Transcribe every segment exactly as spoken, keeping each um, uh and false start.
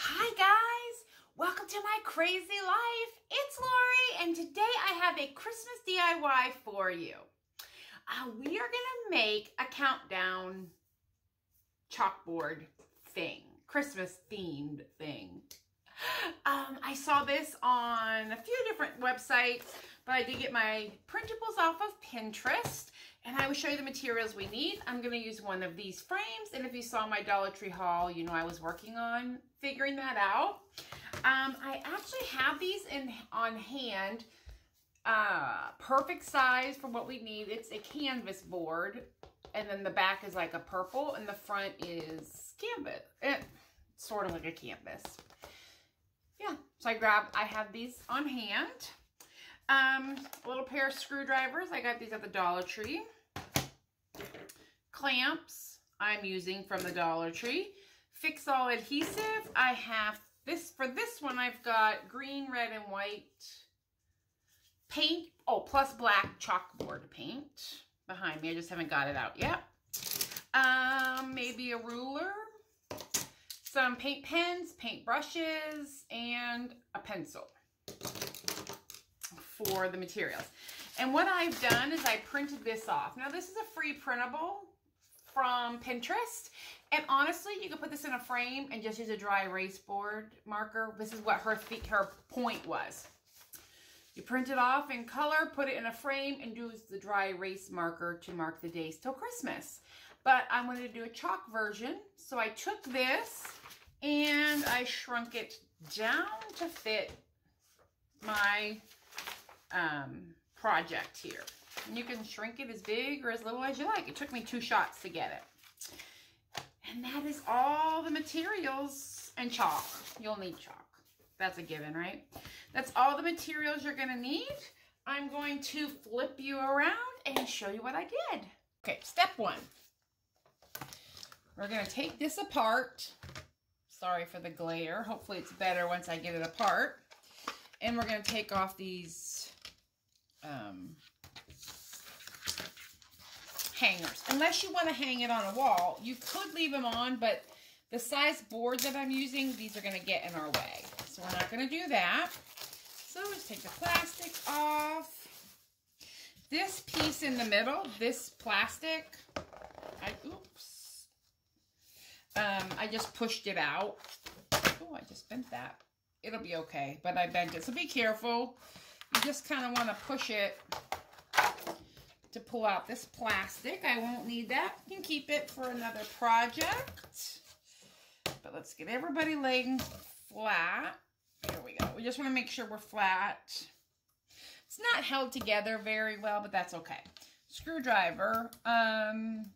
Hi guys, welcome to My Crazy Life. It's Lori, and today I have a Christmas D I Y for you. Uh, we are gonna make a countdown chalkboard thing, Christmas themed thing. Um, I saw this on a few different websites, but I did get my printables off of Pinterest, and I will show you the materials we need. I'm going to use one of these frames, and if you saw my Dollar Tree haul, you know I was working on figuring that out. Um, I actually have these in on hand, uh, perfect size for what we need. It's a canvas board, and then the back is like a purple, and the front is canvas, eh, sort of like a canvas. Yeah, so I grabbed, I have these on hand. Um, a little pair of screwdrivers. I got these at the Dollar Tree. Clamps I'm using from the Dollar Tree. Fix-All adhesive. I have this, for this one I've got green, red, and white paint. Oh, plus black chalkboard paint behind me. I just haven't got it out yet. Um, maybe a ruler. Some paint pens, paint brushes, and a pencil for the materials. And what I've done is I printed this off. Now this is a free printable from Pinterest. And honestly, you can put this in a frame and just use a dry erase board marker. This is what her, th her point was. You print it off in color, put it in a frame, and use the dry erase marker to mark the days till Christmas. But I'm going to do a chalk version. So I took this and I shrunk it down to fit my um, project here. And you can shrink it as big or as little as you like. It took me two shots to get it. And that is all the materials and chalk. You'll need chalk. That's a given, right? That's all the materials you're going to need. I'm going to flip you around and show you what I did. Okay, step one. We're going to take this apart. Sorry for the glare. Hopefully it's better once I get it apart. And we're going to take off these um, hangers. Unless you want to hang it on a wall, you could leave them on, but the size board that I'm using, these are going to get in our way. So we're not going to do that. So let's take the plastic off. This piece in the middle, this plastic, I, oops. Um, I just pushed it out. Oh, I just bent that. It'll be okay, but I bent it. So be careful. You just kind of want to push it to pull out this plastic. I won't need that. You can keep it for another project. But let's get everybody laying flat. Here we go. We just want to make sure we're flat. It's not held together very well, but that's okay. Screwdriver. Um...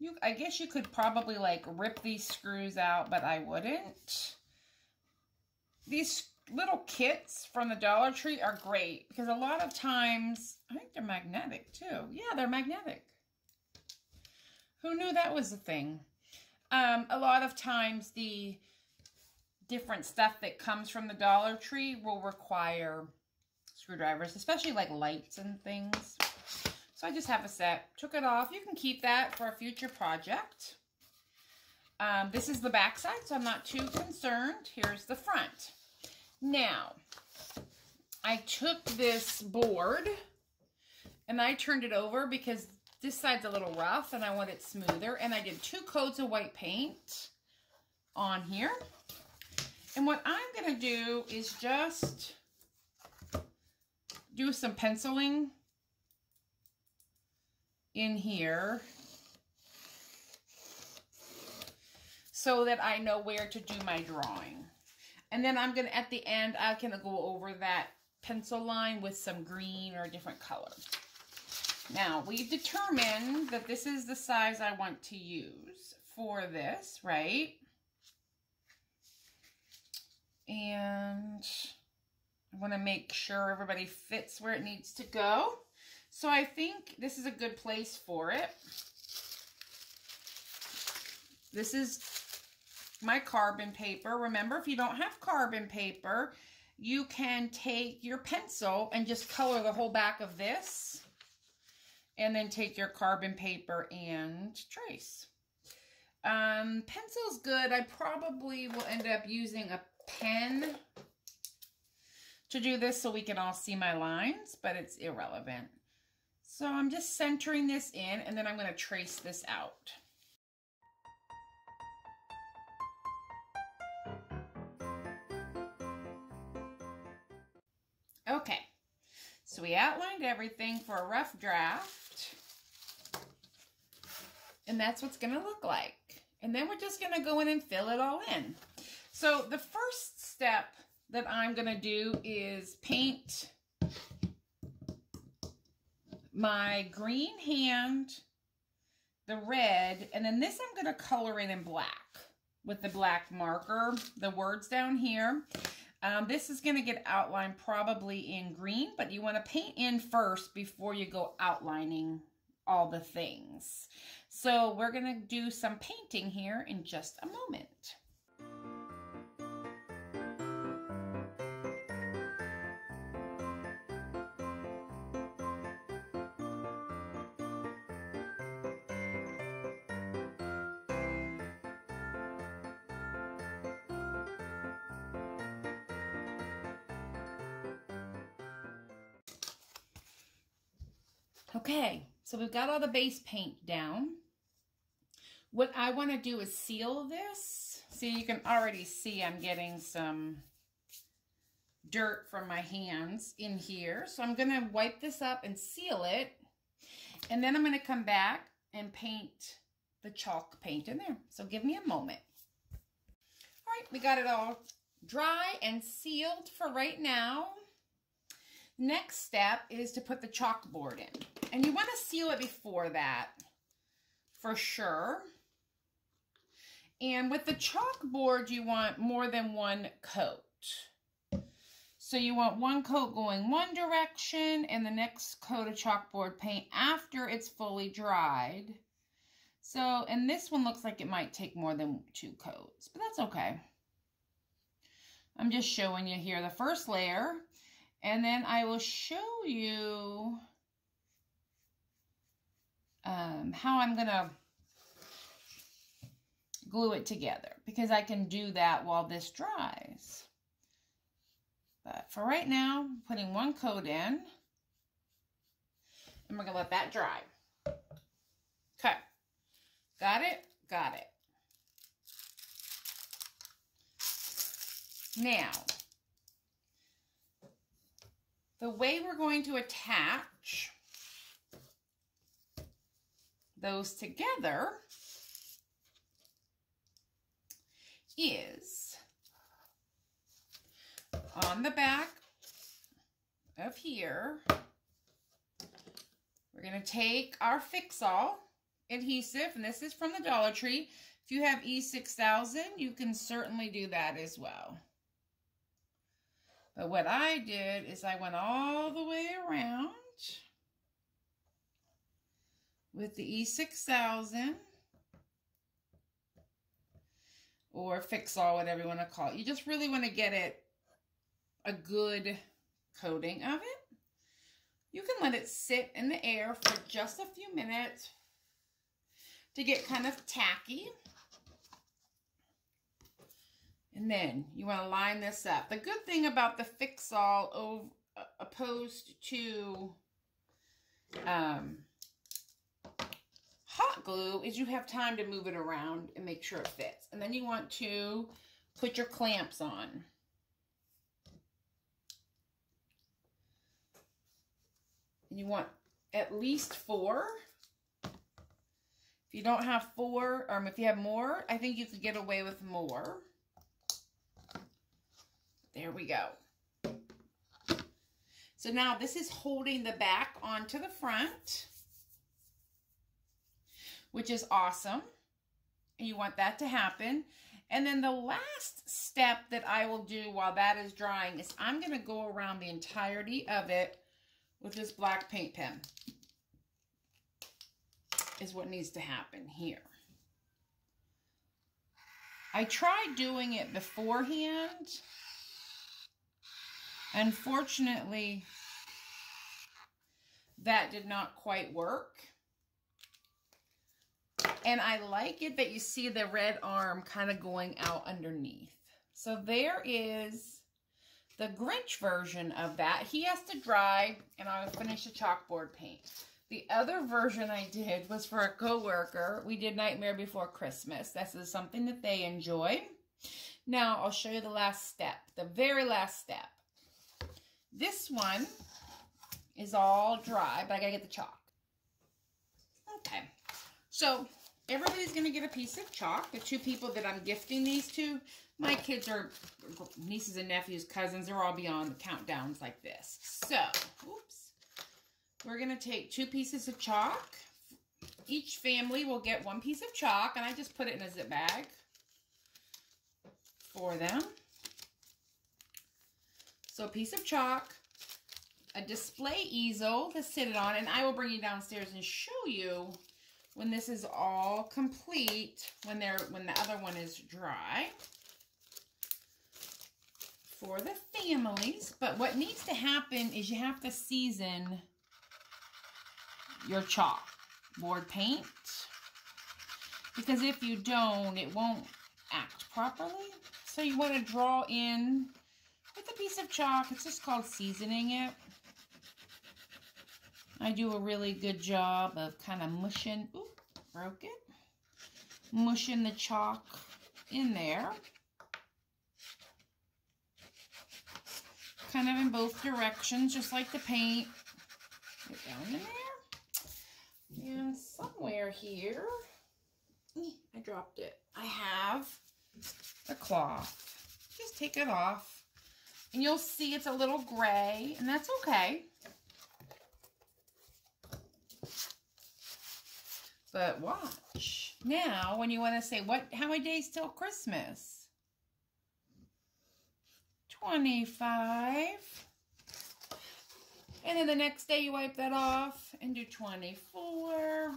You, I guess you could probably like rip these screws out, but I wouldn't. These little kits from the Dollar Tree are great because a lot of times, I think they're magnetic too. Yeah, they're magnetic. Who knew that was a thing? Um, a lot of times the different stuff that comes from the Dollar Tree will require screwdrivers, especially like lights and things. So I just have a set. Took it off. You can keep that for a future project. Um, this is the back side, so I'm not too concerned. Here's the front. Now, I took this board and I turned it over because this side's a little rough and I want it smoother. And I did two coats of white paint on here. And what I'm going to do is just do some penciling in here so that I know where to do my drawing. And then I'm gonna, at the end, I can go over that pencil line with some green or a different color. Now, we've determined that this is the size I want to use for this, right? And I wanna make sure everybody fits where it needs to go. So I think this is a good place for it. This is my carbon paper. Remember, if you don't have carbon paper, you can take your pencil and just color the whole back of this. And then take your carbon paper and trace. Um, pencil's good. I probably will end up using a pen to do this so we can all see my lines, but it's irrelevant. So I'm just centering this in, and then I'm going to trace this out. Okay, so we outlined everything for a rough draft, and that's what's going to look like. And then we're just going to go in and fill it all in. So the first step that I'm going to do is paint my green hand, the red, and then this I'm going to color in in black with the black marker, the words down here. Um, this is going to get outlined probably in green, but you want to paint in first before you go outlining all the things. So we're going to do some painting here in just a moment. Okay, so we've got all the base paint down. What I want to do is seal this. See, you can already see I'm getting some dirt from my hands in here. So I'm going to wipe this up and seal it. And then I'm going to come back and paint the chalk paint in there. So give me a moment. All right, we got it all dry and sealed for right now. Next step is to put the chalkboard in. And you want to seal it before that, for sure. And with the chalkboard, you want more than one coat. So you want one coat going one direction and the next coat of chalkboard paint after it's fully dried. So, and this one looks like it might take more than two coats, but that's okay. I'm just showing you here the first layer. And then I will show you Um, how I'm going to glue it together, because I can do that while this dries. But for right now, I'm putting one coat in, and we're going to let that dry. Okay. Got it? Got it. Now, the way we're going to attach those together is on the back of here. We're going to take our Fix-All adhesive, and this is from the Dollar Tree. If you have E six thousand, you can certainly do that as well. But what I did is I went all the way around with the E six thousand, or Fix-All, whatever you want to call it. You just really want to get it a good coating of it. You can let it sit in the air for just a few minutes to get kind of tacky. And then you want to line this up. The good thing about the Fix-All opposed to um, hot glue is you have time to move it around and make sure it fits. And then you want to put your clamps on. And you want at least four. If you don't have four, or if you have more, I think you could get away with more. There we go. So now this is holding the back onto the front, which is awesome. You want that to happen. And then the last step that I will do while that is drying is I'm going to go around the entirety of it with this black paint pen, is what needs to happen here. I tried doing it beforehand. Unfortunately, that did not quite work. And I like it that you see the red arm kind of going out underneath. So there is the Grinch version of that. He has to dry, and I'll finish the chalkboard paint. The other version I did was for a coworker. We did Nightmare Before Christmas. This is something that they enjoy. Now, I'll show you the last step, the very last step. This one is all dry, but I gotta get the chalk. Okay, so everybody's gonna get a piece of chalk. The two people that I'm gifting these to, my kids are nieces and nephews, cousins, they're all beyond the countdowns like this. So, oops, we're gonna take two pieces of chalk. Each family will get one piece of chalk, and I just put it in a zip bag for them. So a piece of chalk, a display easel to sit it on, and I will bring you downstairs and show you when this is all complete, when they're when the other one is dry for the families. But what needs to happen is you have to season your chalkboard paint, because if you don't, it won't act properly. So you want to draw in with a piece of chalk. It's just called seasoning it. I do a really good job of kind of mushing, oop, broke it, mushing the chalk in there, kind of in both directions, just like the paint. Get down in there, and somewhere here, I dropped it. I have the cloth. Just take it off. And you'll see it's a little gray, and that's okay. But watch. Now, when you want to say, what? How many days till Christmas? twenty-five. And then the next day you wipe that off and do twenty-four.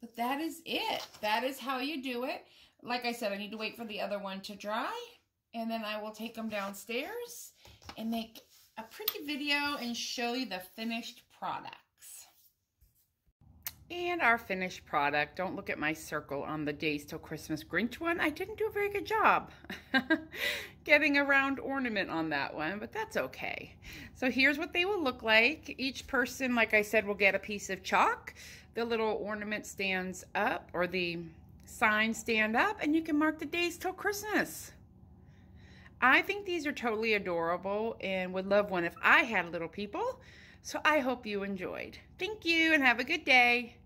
But that is it. That is how you do it. Like I said, I need to wait for the other one to dry, and then I will take them downstairs and make a pretty video and show you the finished products. And our finished product. Don't look at my circle on the Days Till Christmas Grinch one. I didn't do a very good job getting a round ornament on that one, but that's okay. So here's what they will look like. Each person, like I said, will get a piece of chalk. The little ornament stands up, or the sign stand up, and you can mark the days till Christmas. I think these are totally adorable and would love one if I had little people. So I hope you enjoyed. Thank you and have a good day.